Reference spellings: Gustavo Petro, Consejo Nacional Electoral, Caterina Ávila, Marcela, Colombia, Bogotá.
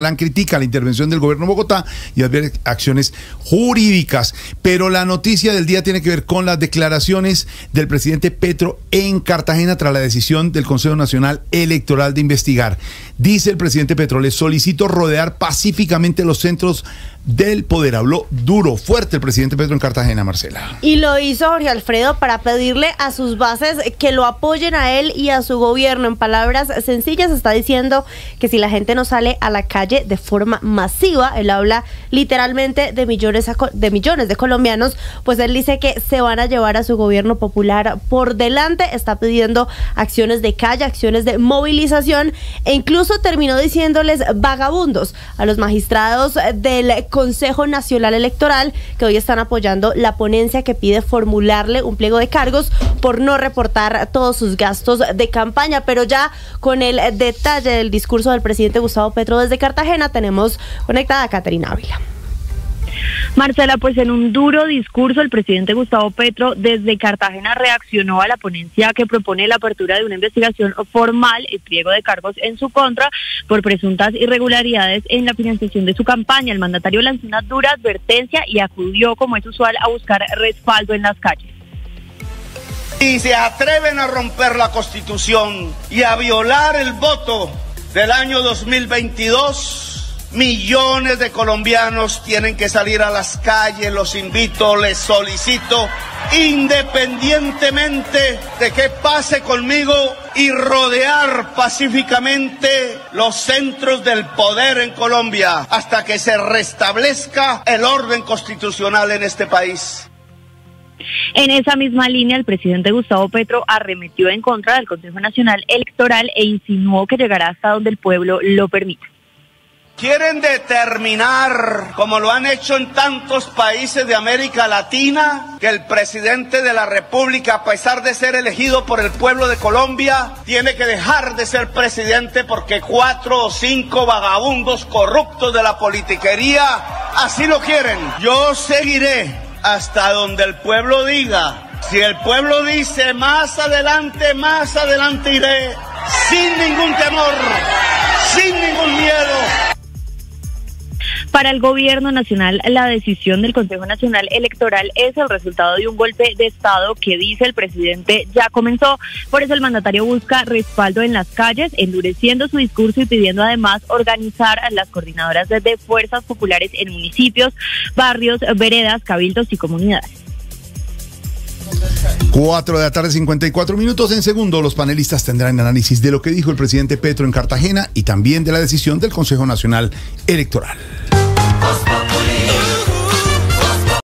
Plan critica la intervención del gobierno de Bogotá y advierte acciones jurídicas. Pero la noticia del día tiene que ver con las declaraciones del presidente Petro en Cartagena tras la decisión del Consejo Nacional Electoral de investigar. Dice el presidente Petro: le solicito rodear pacíficamente los centros del poder. Habló duro, fuerte el presidente Petro en Cartagena, Marcela. Y lo hizo, Jorge Alfredo, para pedirle a sus bases que lo apoyen a él y a su gobierno. En palabras sencillas está diciendo que si la gente no sale a la calle de forma masiva, él habla literalmente de millones de colombianos, pues él dice que se van a llevar a su gobierno popular por delante, está pidiendo acciones de calle, acciones de movilización, e incluso terminó diciéndoles vagabundos a los magistrados del Consejo Nacional Electoral, que hoy están apoyando la ponencia que pide formularle un pliego de cargos por no reportar todos sus gastos de campaña. Pero ya con el detalle del discurso del presidente Gustavo Petro desde Cartagena tenemos conectada a Caterina Ávila. Marcela, pues en un duro discurso el presidente Gustavo Petro desde Cartagena reaccionó a la ponencia que propone la apertura de una investigación formal, el pliego de cargos en su contra por presuntas irregularidades en la financiación de su campaña. El mandatario lanzó una dura advertencia y acudió, como es usual, a buscar respaldo en las calles. Si se atreven a romper la Constitución y a violar el voto del año 2022, millones de colombianos tienen que salir a las calles. Los invito, les solicito, independientemente de qué pase conmigo, y rodear pacíficamente los centros del poder en Colombia hasta que se restablezca el orden constitucional en este país. En esa misma línea, el presidente Gustavo Petro arremetió en contra del Consejo Nacional Electoral e insinuó que llegará hasta donde el pueblo lo permita. Quieren determinar, como lo han hecho en tantos países de América Latina, que el presidente de la República, a pesar de ser elegido por el pueblo de Colombia, tiene que dejar de ser presidente porque 4 o 5 vagabundos corruptos de la politiquería así lo quieren. Yo seguiré hasta donde el pueblo diga. Si el pueblo dice más adelante iré, sin ningún temor, sin ningún miedo. Para el gobierno nacional, la decisión del Consejo Nacional Electoral es el resultado de un golpe de Estado que, dice el presidente, ya comenzó. Por eso el mandatario busca respaldo en las calles, endureciendo su discurso y pidiendo además organizar a las coordinadoras de fuerzas populares en municipios, barrios, veredas, cabildos y comunidades. 4:54 p.m. En segundo, los panelistas tendrán análisis de lo que dijo el presidente Petro en Cartagena y también de la decisión del Consejo Nacional Electoral.